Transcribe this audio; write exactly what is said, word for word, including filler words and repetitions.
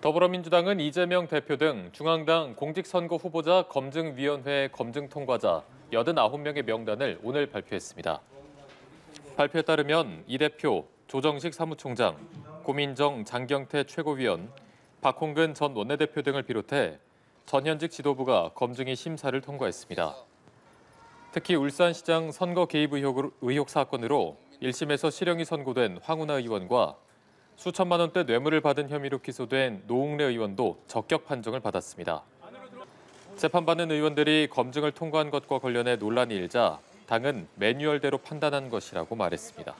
더불어민주당은 이재명 대표 등 중앙당 공직선거 후보자 검증위원회 검증 통과자 팔십구 명의 명단을 오늘 발표했습니다. 발표에 따르면 이 대표, 조정식 사무총장, 고민정, 장경태 최고위원, 박홍근 전 원내대표 등을 비롯해 전현직 지도부가 검증위 심사를 통과했습니다. 특히 울산시장 선거 개입 의혹, 의혹 사건으로 일 심에서 실형이 선고된 황운하 의원과 수천만 원대 뇌물을 받은 혐의로 기소된 노웅래 의원도 적격 판정을 받았습니다. 재판받는 의원들이 검증을 통과한 것과 관련해 논란이 일자 당은 매뉴얼대로 판단한 것이라고 말했습니다.